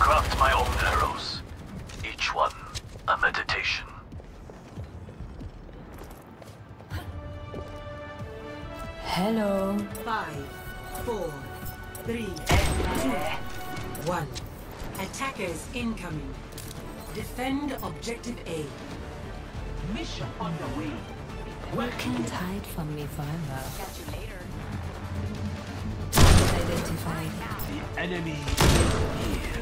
craft my own arrows, each one a meditation. Hello. 5, 4, 3, 2, 1. Attackers incoming. Defend objective A. Mission on the way. Working to hide from me forever. Catch you later. Identified. The enemy is here.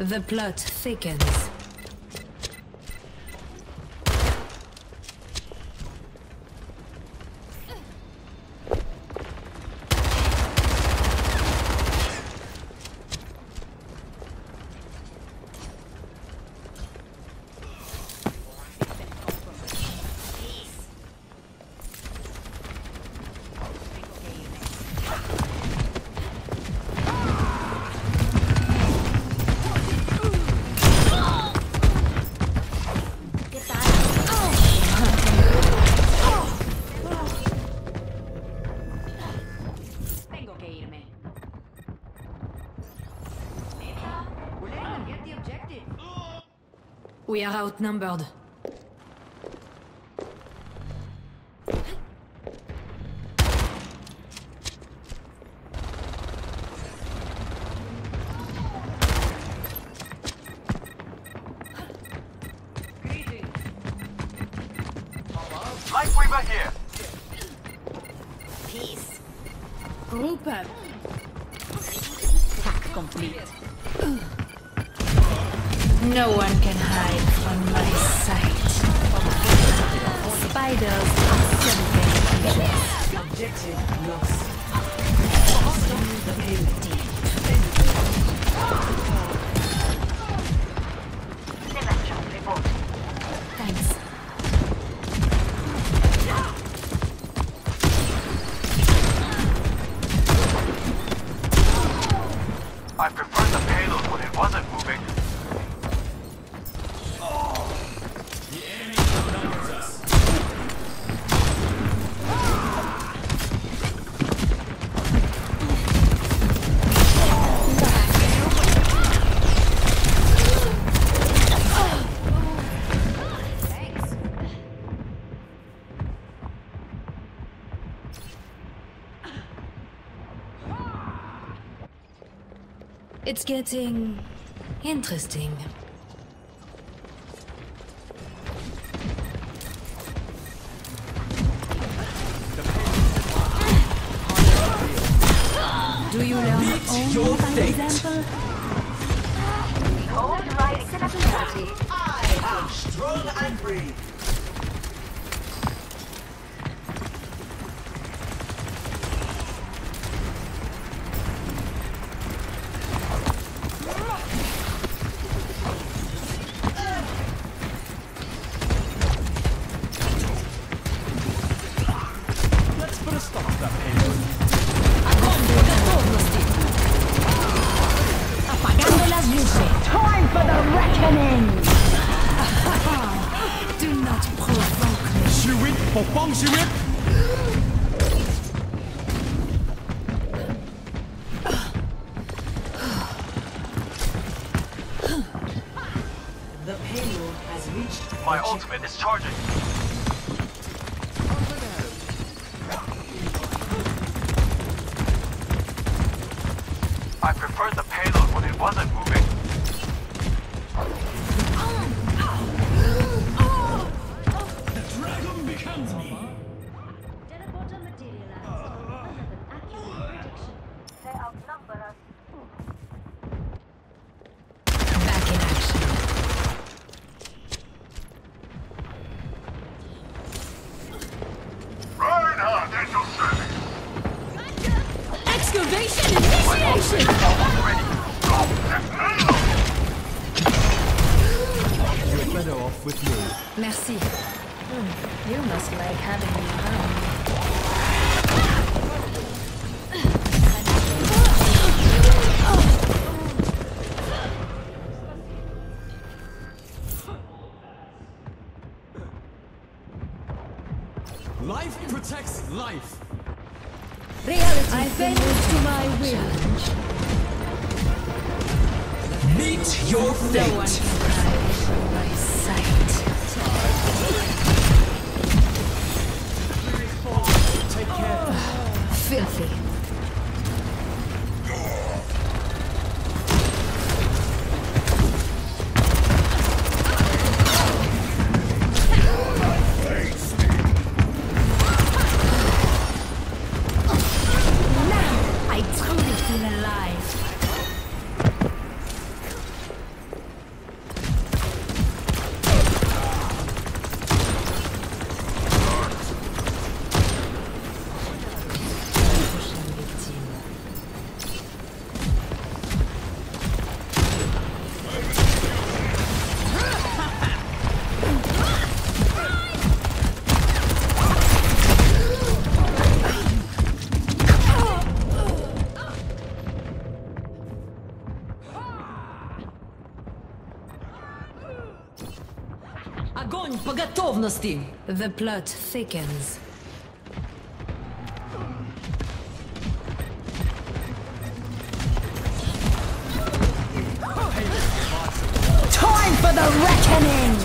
The plot thickens. We are outnumbered. Lifeweaver here. Peace. Group up. Attack complete. No one can hide from my sight. Spiders are something. Objective lost. Thanks. I preferred the payload when it wasn't moving. It's getting interesting. Do you learn only your by example? Behold my exceptionality. I am strong and free. The payload has reached. My ultimate is charging. I preferred the payload when it wasn't moving. The dragon becomes me. Teleporter materialized. Other than accurate prediction, they outnumber us. Excavation initiation! better off with you. Merci. You must like having me around. Life protects life. Reality bends to my will. Meet your fate. No one thrives from my sight. Take care. Filthy. The plot thickens. Time for the reckoning!